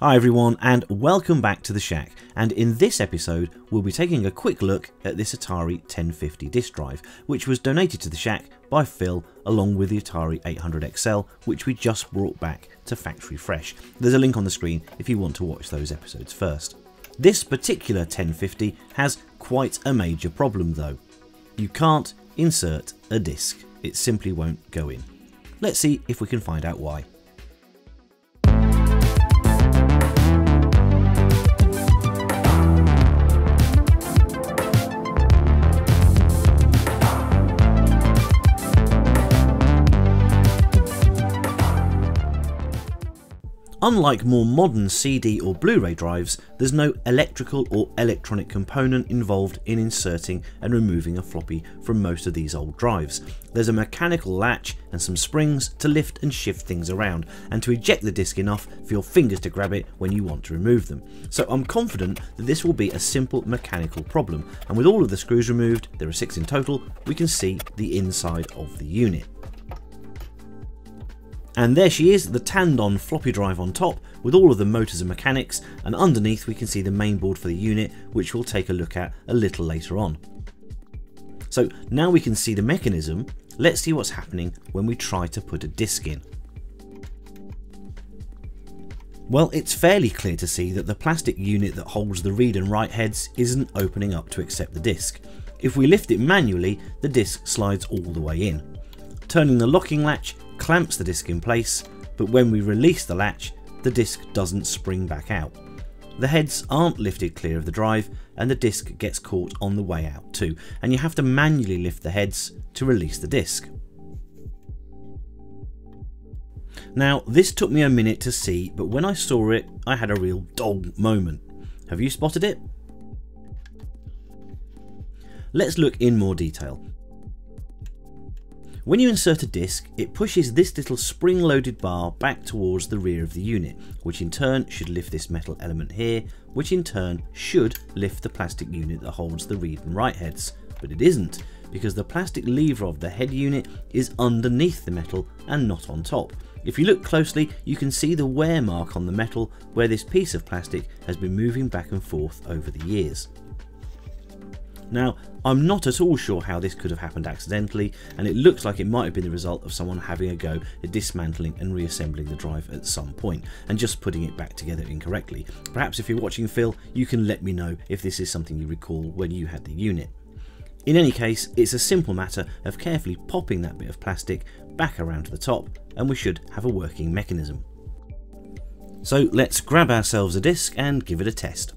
Hi everyone and welcome back to the Shack, and in this episode we'll be taking a quick look at this Atari 1050 disk drive, which was donated to the Shack by Phil along with the Atari 800XL, which we just brought back to factory fresh. There's a link on the screen if you want to watch those episodes first. This particular 1050 has quite a major problem though. You can't insert a disc, it simply won't go in. Let's see if we can find out why. Unlike more modern CD or Blu-ray drives, there's no electrical or electronic component involved in inserting and removing a floppy from most of these old drives. There's a mechanical latch and some springs to lift and shift things around, and to eject the disc enough for your fingers to grab it when you want to remove them. So I'm confident that this will be a simple mechanical problem, and with all of the screws removed, there are 6 in total, we can see the inside of the unit. And there she is, the Tandon floppy drive on top with all of the motors and mechanics, and underneath we can see the mainboard for the unit, which we'll take a look at a little later on. So now we can see the mechanism, let's see what's happening when we try to put a disc in. Well, it's fairly clear to see that the plastic unit that holds the read and write heads isn't opening up to accept the disc. If we lift it manually, the disc slides all the way in. Turning the locking latch clamps the disc in place, but when we release the latch, the disc doesn't spring back out. The heads aren't lifted clear of the drive, and the disc gets caught on the way out too, and you have to manually lift the heads to release the disc. Now, this took me a minute to see, but when I saw it, I had a real dog moment. Have you spotted it? Let's look in more detail. When you insert a disc, it pushes this little spring-loaded bar back towards the rear of the unit, which in turn should lift this metal element here, which in turn should lift the plastic unit that holds the read and write heads, but it isn't, because the plastic lever of the head unit is underneath the metal and not on top. If you look closely, you can see the wear mark on the metal where this piece of plastic has been moving back and forth over the years. Now, I'm not at all sure how this could have happened accidentally, and it looks like it might have been the result of someone having a go at dismantling and reassembling the drive at some point, and just putting it back together incorrectly. Perhaps if you're watching, Phil, you can let me know if this is something you recall when you had the unit. In any case, it's a simple matter of carefully popping that bit of plastic back around to the top, and we should have a working mechanism. So let's grab ourselves a disc and give it a test.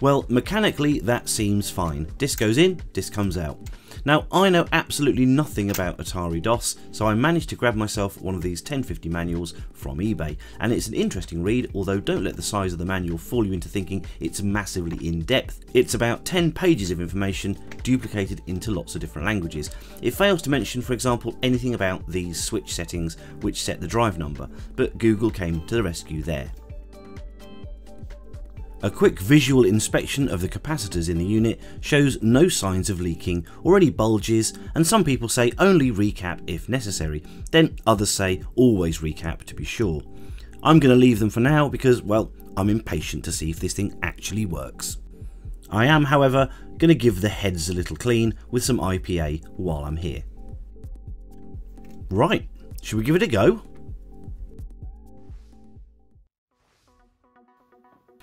Well, mechanically that seems fine. Disc goes in, disc comes out. Now, I know absolutely nothing about Atari DOS, so I managed to grab myself one of these 1050 manuals from eBay, and it's an interesting read, although don't let the size of the manual fool you into thinking it's massively in-depth. It's about 10 pages of information duplicated into lots of different languages. It fails to mention, for example, anything about these switch settings which set the drive number, but Google came to the rescue there. A quick visual inspection of the capacitors in the unit shows no signs of leaking or any bulges, and some people say only recap if necessary, then others say always recap to be sure. I'm going to leave them for now because, well, I'm impatient to see if this thing actually works. I am, however, going to give the heads a little clean with some IPA while I'm here. Right, should we give it a go?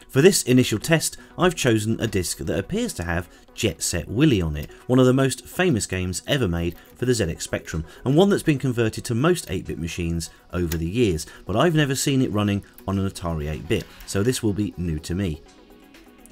For this initial test, I've chosen a disc that appears to have Jet Set Willy on it, one of the most famous games ever made for the ZX Spectrum, and one that's been converted to most 8-bit machines over the years, but I've never seen it running on an Atari 8-bit, so this will be new to me.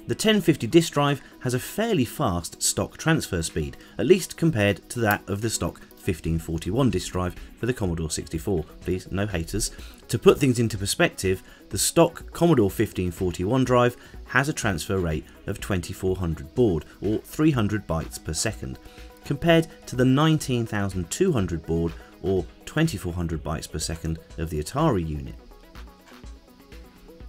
The 1050 disk drive has a fairly fast stock transfer speed, at least compared to that of the stock 1541 disk drive for the Commodore 64, please, no haters. To put things into perspective, the stock Commodore 1541 drive has a transfer rate of 2400 baud, or 300 bytes per second, compared to the 19,200 baud, or 2400 bytes per second of the Atari unit.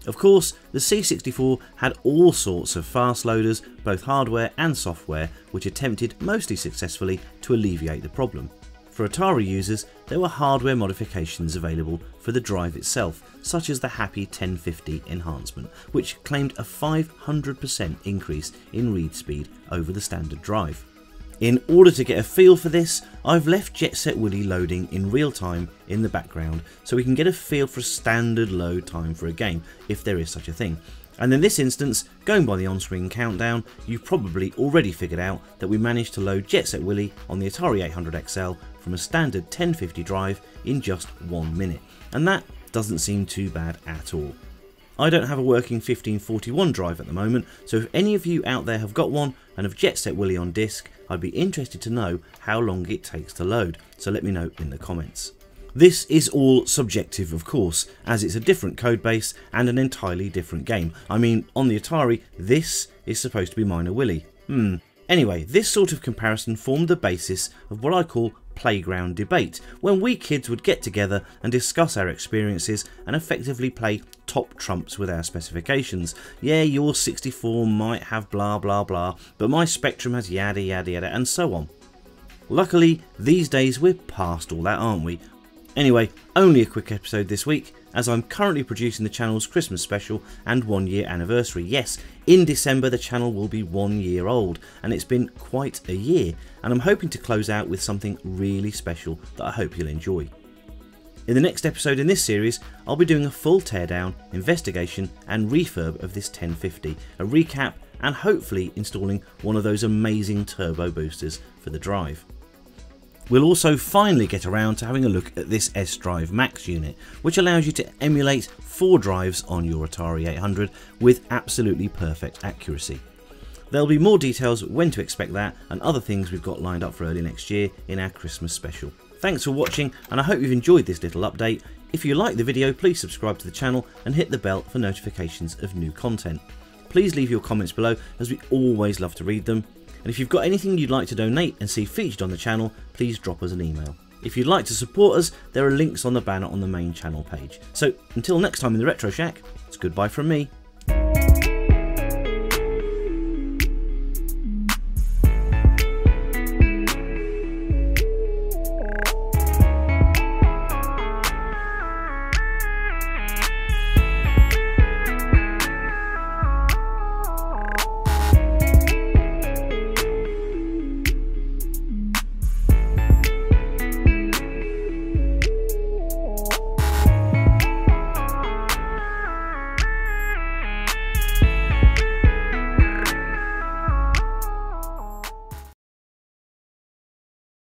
Of course, the C64 had all sorts of fast loaders, both hardware and software, which attempted, mostly successfully, to alleviate the problem. For Atari users, there were hardware modifications available for the drive itself, such as the Happy 1050 enhancement, which claimed a 500% increase in read speed over the standard drive. In order to get a feel for this, I've left Jet Set Willy loading in real time in the background so we can get a feel for standard load time for a game, if there is such a thing. And in this instance, going by the on-screen countdown, you've probably already figured out that we managed to load Jet Set Willy on the Atari 800XL from a standard 1050 drive in just 1 minute, and that doesn't seem too bad at all. I don't have a working 1541 drive at the moment, so if any of you out there have got one and have Jet Set Willy on disc, I'd be interested to know how long it takes to load, so let me know in the comments. This is all subjective, of course, as it's a different codebase and an entirely different game. I mean, on the Atari, this is supposed to be Minor Willy. Anyway, this sort of comparison formed the basis of what I call playground debate, when we kids would get together and discuss our experiences and effectively play top trumps with our specifications. Yeah, your 64 might have blah blah blah, but my Spectrum has yada yada yada, and so on. Luckily, these days we're past all that, aren't we? Anyway, only a quick episode this week, as I'm currently producing the channel's Christmas special and 1 year anniversary. Yes, in December the channel will be 1 year old, and it's been quite a year, and I'm hoping to close out with something really special that I hope you'll enjoy. In the next episode in this series, I'll be doing a full teardown, investigation and refurb of this 1050, a recap, and hopefully installing one of those amazing turbo boosters for the drive. We'll also finally get around to having a look at this S-Drive Max unit, which allows you to emulate 4 drives on your Atari 800 with absolutely perfect accuracy. There'll be more details when to expect that and other things we've got lined up for early next year in our Christmas special. Thanks for watching, and I hope you've enjoyed this little update. If you like the video, please subscribe to the channel and hit the bell for notifications of new content. Please leave your comments below, as we always love to read them. And if you've got anything you'd like to donate and see featured on the channel, please drop us an email. If you'd like to support us, there are links on the banner on the main channel page. So until next time in the Retro Shack, it's goodbye from me.